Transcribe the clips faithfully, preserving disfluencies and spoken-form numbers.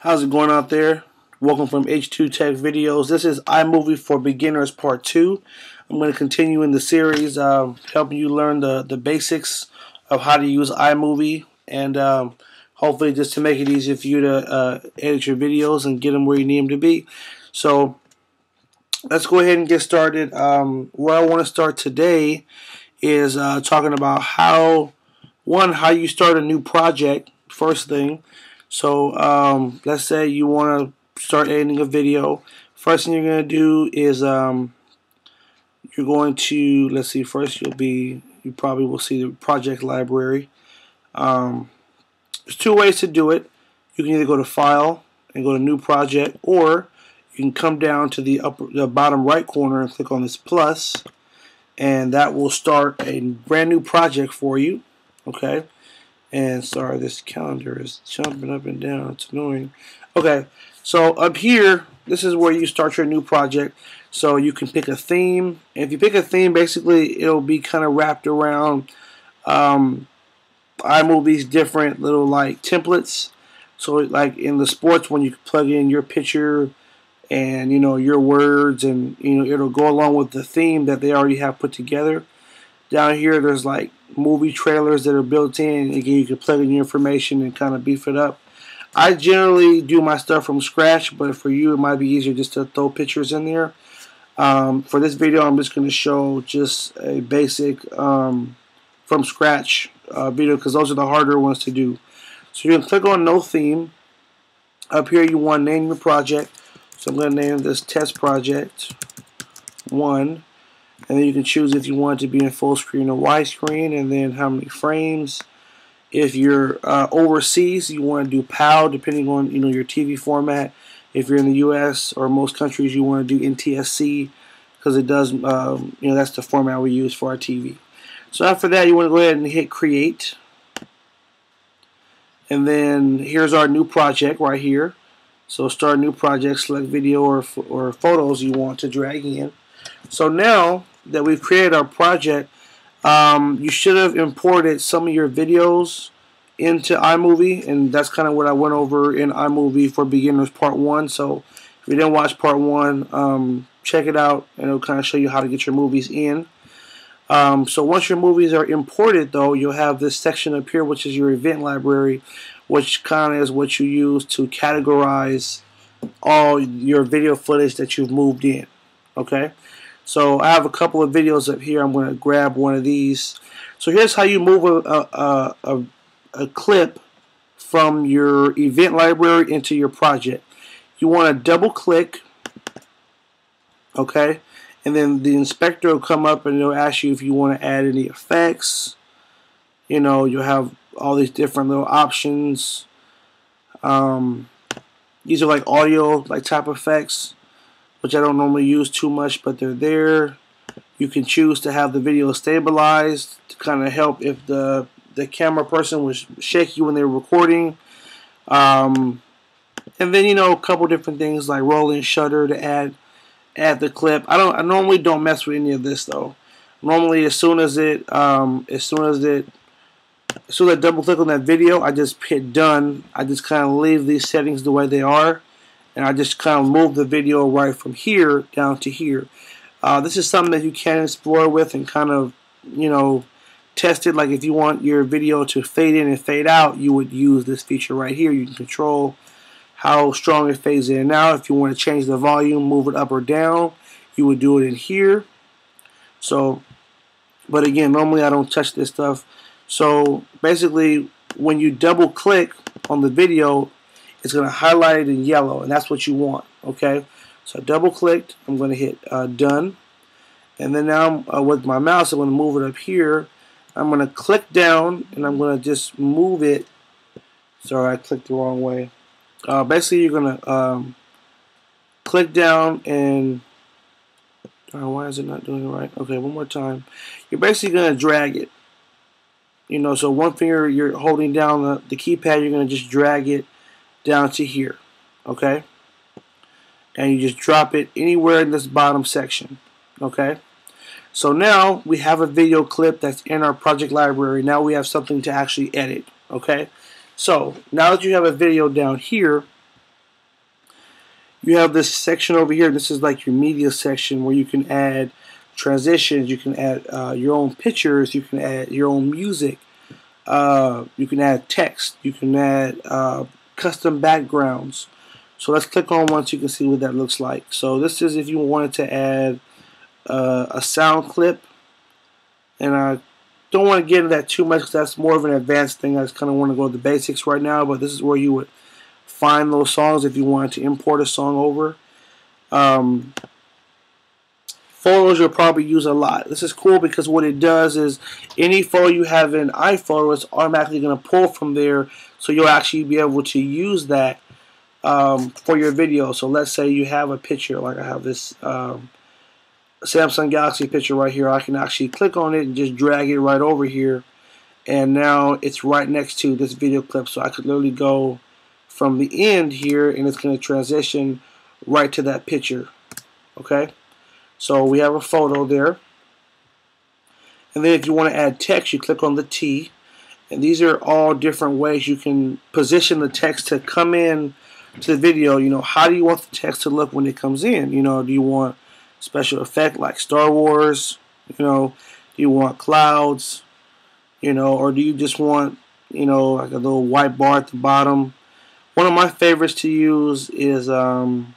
How's it going out there? Welcome from H two Tech Videos. This is iMovie for Beginners Part two. I'm going to continue in the series uh, helping you learn the, the basics of how to use iMovie, and um, hopefully just to make it easier for you to uh, edit your videos and get them where you need them to be. So let's go ahead and get started. Um, where I want to start today is uh, talking about how, one, how you start a new project, first thing. So um, let's say you want to start editing a video. First thing you're going to do is um, you're going to, let's see, first you'll be, you probably will see the project library. Um, there's two ways to do it. You can either go to File and go to New Project, or you can come down to the, upper, the bottom right corner and click on this plus, and that will start a brand new project for you. Okay. And sorry, this calendar is jumping up and down. It's annoying. Okay, so up here, this is where you start your new project. So you can pick a theme. And if you pick a theme, basically it'll be kind of wrapped around um, iMovie's different little like templates. So like in the sports one, you can plug in your picture and you know your words, and you know it'll go along with the theme that they already have put together. Down here, there's like movie trailers that are built in. Again, you can plug in your information and kind of beef it up. I generally do my stuff from scratch, but for you, it might be easier just to throw pictures in there. Um, for this video, I'm just going to show just a basic um, from scratch uh, video, because those are the harder ones to do. So you can click on No Theme. Up here, you want to name your project. So I'm going to name this Test Project one. And then you can choose if you want it to be in full screen or widescreen, and then how many frames. If you're uh, overseas, you want to do P A L, depending on you know your T V format. If you're in the U S or most countries, you want to do N T S C, because it does um, you know that's the format we use for our T V. So after that, you want to go ahead and hit Create, and then here's our new project right here. So start a new project, select video or or photos you want to drag in. So now that we've created our project, um, you should have imported some of your videos into iMovie, and that's kind of what I went over in iMovie for Beginners Part one. So if you didn't watch Part one, um, check it out, and it'll kind of show you how to get your movies in. Um, so once your movies are imported, though, you'll have this section up here, which is your event library, which kind of is what you use to categorize all your video footage that you've moved in. Okay, so I have a couple of videos up here. I'm going to grab one of these. So here's how you move a, a, a, a clip from your event library into your project. You want to double click, okay, and then the inspector will come up and it'll ask you if you want to add any effects. You know, you'll have all these different little options. Um, these are like audio, like type effects, which I don't normally use too much, but they're there. You can choose to have the video stabilized to kind of help if the the camera person was shaky when they were recording. Um, and then you know a couple different things like rolling shutter to add add the clip. I don't I normally don't mess with any of this though. Normally, as soon as it um, as soon as it as soon as I double click on that video, I just hit done. I just kind of leave these settings the way they are. And I just kind of move the video right from here down to here. Uh, this is something that you can explore with and kind of, you know, test it. Like if you want your video to fade in and fade out, you would use this feature right here. You can control how strong it fades in and out. If you want to change the volume, move it up or down, you would do it in here. So, but again, normally I don't touch this stuff. So basically, when you double click on the video, it's going to highlight it in yellow, and that's what you want. Okay, so I double clicked. I'm going to hit uh, done, and then now uh, with my mouse, I'm going to move it up here. I'm going to click down, and I'm going to just move it. Sorry, I clicked the wrong way. Uh, basically, you're going to um, click down and oh, why is it not doing it right? Okay, one more time. You're basically going to drag it. You know, so one finger you're holding down the, the keypad. You're going to just drag it down to here, okay, and you just drop it anywhere in this bottom section, okay. So now we have a video clip that's in our project library. Now we have something to actually edit, okay. So now that you have a video down here, you have this section over here. This is like your media section where you can add transitions, you can add uh, your own pictures, you can add your own music, uh, you can add text, you can add uh, custom backgrounds. So let's click on one so you can see what that looks like. So this is if you wanted to add uh, a sound clip, and I don't want to get into that too much because that's more of an advanced thing. I just kind of want to go to the basics right now, but this is where you would find those songs if you wanted to import a song over. Um, photos you'll probably use a lot. This is cool because what it does is any photo you have in iPhoto, it's automatically going to pull from there, so you'll actually be able to use that Um, for your video. So let's say you have a picture, like I have this um, Samsung Galaxy picture right here. I can actually click on it and just drag it right over here, and now it's right next to this video clip. So I could literally go from the end here and it's going to transition right to that picture. Okay, so we have a photo there, and then if you want to add text, you click on the T, and these are all different ways you can position the text to come in to the video. You know, how do you want the text to look when it comes in? You know, do you want special effect like Star Wars? You know, do you want clouds? You know, or do you just want, you know, like a little white bar at the bottom? One of my favorites to use is um,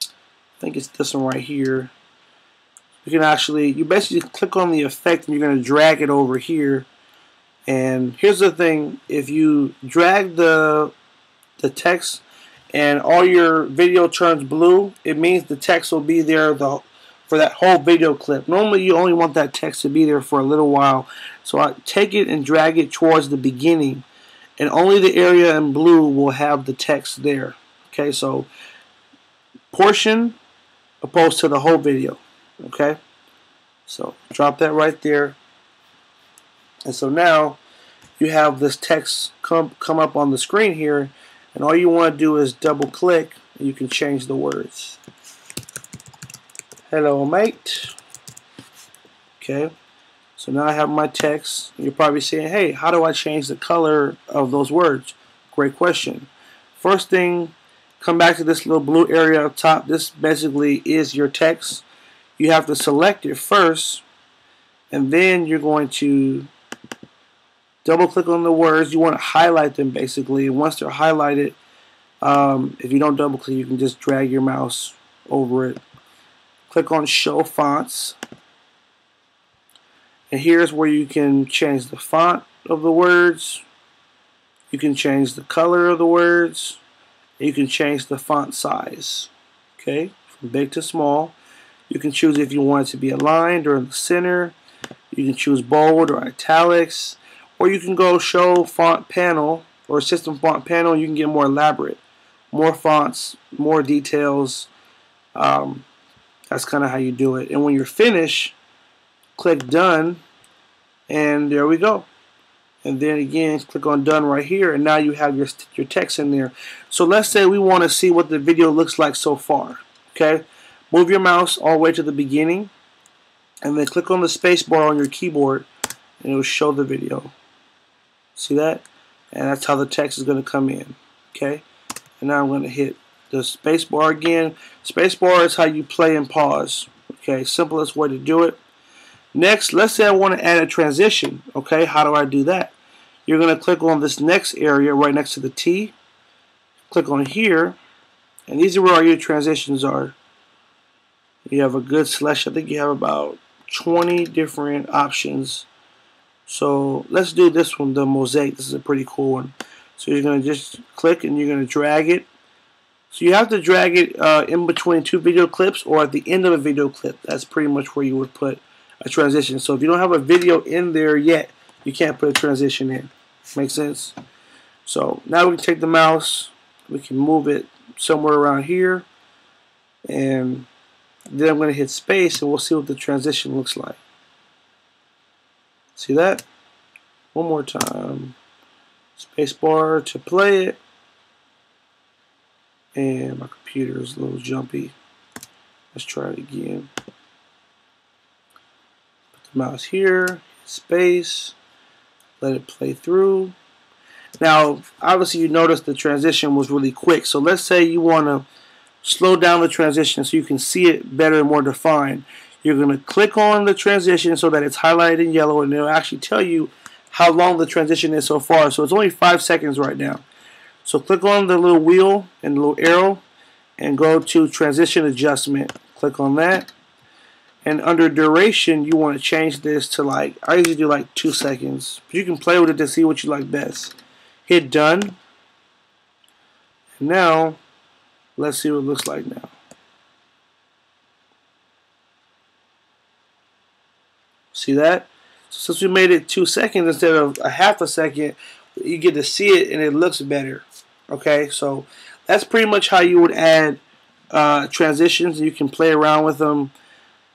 I think it's this one right here. You can actually, you basically click on the effect and you're going to drag it over here. And here's the thing, if you drag the the text and all your video turns blue, it means the text will be there the, for that whole video clip. Normally you only want that text to be there for a little while. So I take it and drag it towards the beginning, and only the area in blue will have the text there. Okay, so portion opposed to the whole video. Okay, so drop that right there, and so now you have this text come, come up on the screen here. And all you want to do is double click, and you can change the words. Hello, mate. Okay, so now I have my text. You're probably saying, hey, how do I change the color of those words? Great question. First thing, come back to this little blue area up top. This basically is your text. You have to select it first, and then you're going to double click on the words. You want to highlight them basically. Once they're highlighted, um, if you don't double click, you can just drag your mouse over it. Click on Show Fonts. And here's where you can change the font of the words. You can change the color of the words. You can change the font size. Okay, from big to small. You can choose if you want it to be aligned or in the center. You can choose bold or italics. Or you can go Show Font Panel or System Font Panel, and you can get more elaborate. More fonts, more details. Um, that's kind of how you do it. And when you're finished, click Done, and there we go. And then again, click on Done right here, and now you have your, your text in there. So let's say we want to see what the video looks like so far. Okay, move your mouse all the way to the beginning, and then click on the space bar on your keyboard, and it will show the video. See that? And that's how the text is going to come in. Okay? And now I'm going to hit the space bar again. Space bar is how you play and pause. Okay? Simplest way to do it. Next, let's say I want to add a transition. Okay? How do I do that? You're going to click on this next area right next to the T. Click on here. And these are where all your transitions are. You have a good selection. I think you have about twenty different options. So let's do this one, the mosaic. This is a pretty cool one. So you're going to just click and you're going to drag it. So you have to drag it uh, in between two video clips or at the end of a video clip. That's pretty much where you would put a transition. So if you don't have a video in there yet, you can't put a transition in. Make sense? So now we can take the mouse. We can move it somewhere around here. And then I'm going to hit space, and we'll see what the transition looks like. See that? One more time. Spacebar to play it. And my computer is a little jumpy. Let's try it again. Put the mouse here. Space. Let it play through. Now, obviously you notice the transition was really quick. So let's say you want to slow down the transition so you can see it better and more defined. You're going to click on the transition so that it's highlighted in yellow, and it'll actually tell you how long the transition is so far. So it's only five seconds right now. So click on the little wheel and the little arrow and go to transition adjustment. Click on that. And under duration, you want to change this to, like, I usually do like two seconds. But you can play with it to see what you like best. Hit done. And now, let's see what it looks like now. See that? So since we made it two seconds instead of a half a second, you get to see it and it looks better. Okay, so that's pretty much how you would add uh, transitions. You can play around with them,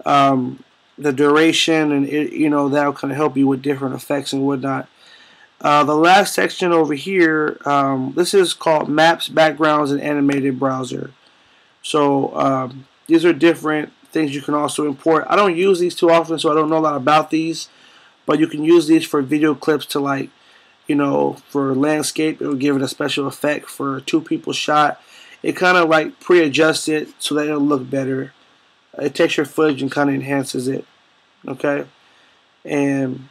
um, the duration, and it, you know, that'll kind of help you with different effects and whatnot. Uh, the last section over here, um, this is called Maps, Backgrounds, and Animated Browser. So um, these are different things you can also import. I don't use these too often, so I don't know a lot about these, but you can use these for video clips to, like, you know, for landscape, it'll give it a special effect. For a two people shot, it kind of like pre-adjusts it so that it'll look better. It takes your footage and kind of enhances it. Okay, and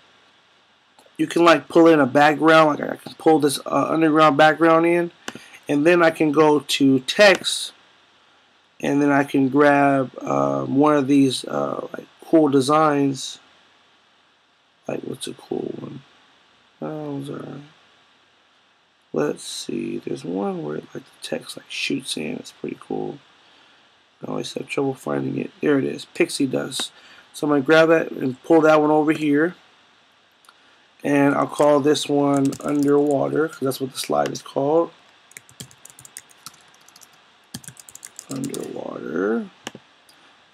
you can like pull in a background. Like I can pull this uh, underground background in, and then I can go to text, and then I can grab uh, one of these uh, like cool designs. Like, what's a cool one? Are. Let's see, there's one where like the text like shoots in. It's pretty cool. I always have trouble finding it. There it is, pixie dust. So I'm gonna grab that and pull that one over here, and I'll call this one underwater because that's what the slide is called. Underwater.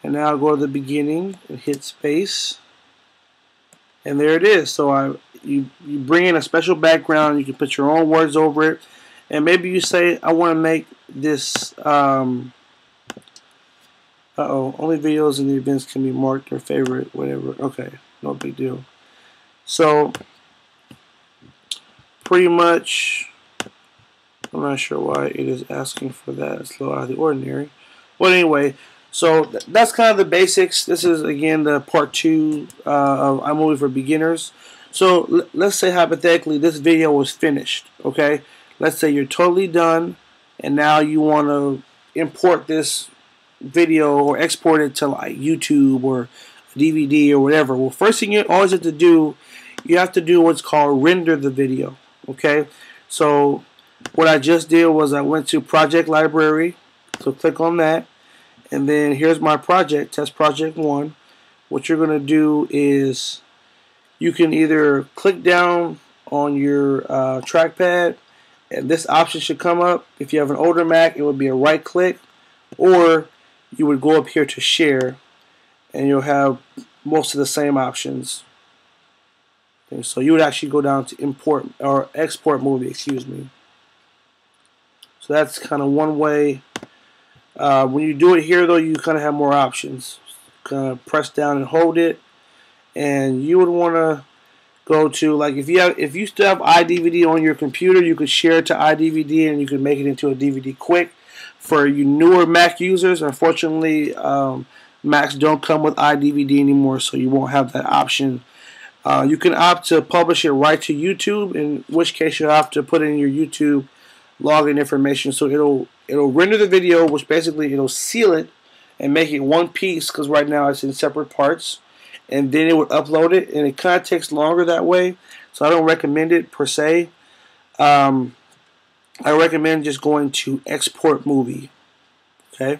And now I'll go to the beginning and hit space, and there it is. So I You, you bring in a special background. You can put your own words over it, and maybe you say, I want to make this um, uh oh only videos and the events can be marked or favorite, whatever. Okay, no big deal. So pretty much, I'm not sure why it is asking for that. It's a little out of the ordinary. Well, anyway, so th that's kind of the basics. This is again the part two uh, of iMovie for beginners. So let's say hypothetically this video was finished, okay? Let's say you're totally done, and now you want to import this video or export it to like YouTube or D V D or whatever. Well, first thing you always have to do, you have to do what's called render the video, okay? So what I just did was I went to Project Library, so click on that, and then here's my project, Test Project one. What you're going to do is you can either click down on your uh, trackpad, and this option should come up. If you have an older Mac, it would be a right click, or you would go up here to share, and you'll have most of the same options. And so you would actually go down to import or export movie, excuse me. So that's kind of one way. Uh, when you do it here, though, you kind of have more options. Kind of press down and hold it. And you would want to go to, like, if you have if you still have iDVD on your computer, you could share it to iDVD, and you could make it into a D V D quick. For you newer Mac users, unfortunately, um, Macs don't come with iDVD anymore, so you won't have that option. Uh, you can opt to publish it right to YouTube, in which case you'll have to put in your YouTube login information. So it'll it'll render the video, which basically it'll seal it and make it one piece, because right now it's in separate parts. And then it would upload it, and it kind of takes longer that way, so I don't recommend it per se. Um, I recommend just going to Export Movie, okay?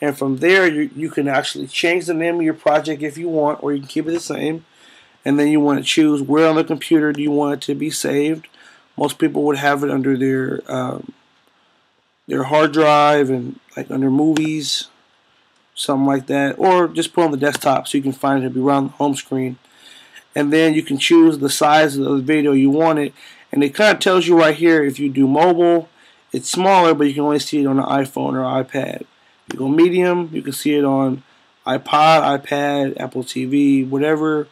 And from there, you, you can actually change the name of your project if you want, or you can keep it the same. And then you want to choose where on the computer do you want it to be saved. Most people would have it under their um, their hard drive and like under movies, something like that, or just put on the desktop so you can find it. It'll be around the home screen, and then you can choose the size of the video you want it, and it kind of tells you right here. If you do mobile, it's smaller, but you can only see it on an iPhone or iPad. If you go medium, you can see it on iPod, iPad, Apple T V, whatever.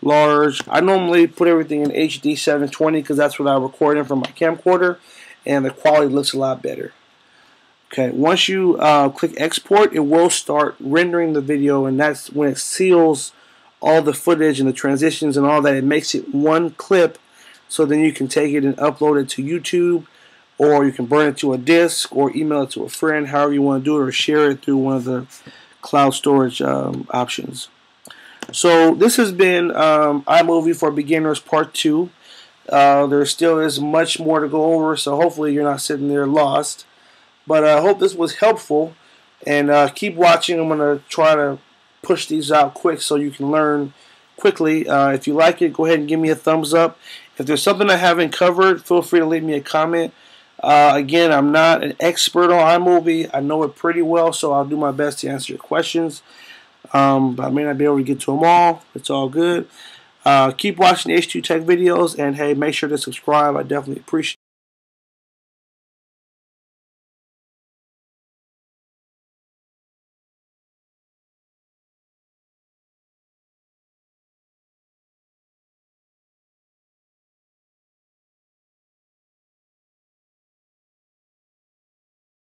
Large, I normally put everything in H D seven twenty because that's what I record in from my camcorder, and the quality looks a lot better. Okay, once you uh, click export, it will start rendering the video, and that's when it seals all the footage and the transitions and all that. It makes it one clip, so then you can take it and upload it to YouTube, or you can burn it to a disk, or email it to a friend, however you want to do it, or share it through one of the cloud storage um, options. So this has been um, iMovie for Beginners Part two. Uh, there still is much more to go over, so hopefully you're not sitting there lost. But I uh, hope this was helpful, and uh, keep watching. I'm going to try to push these out quick so you can learn quickly. Uh, if you like it, go ahead and give me a thumbs up. If there's something I haven't covered, feel free to leave me a comment. Uh, again, I'm not an expert on iMovie. I know it pretty well, so I'll do my best to answer your questions. Um, but I may not be able to get to them all. It's all good. Uh, keep watching H two Tech videos, and hey, make sure to subscribe. I definitely appreciate it.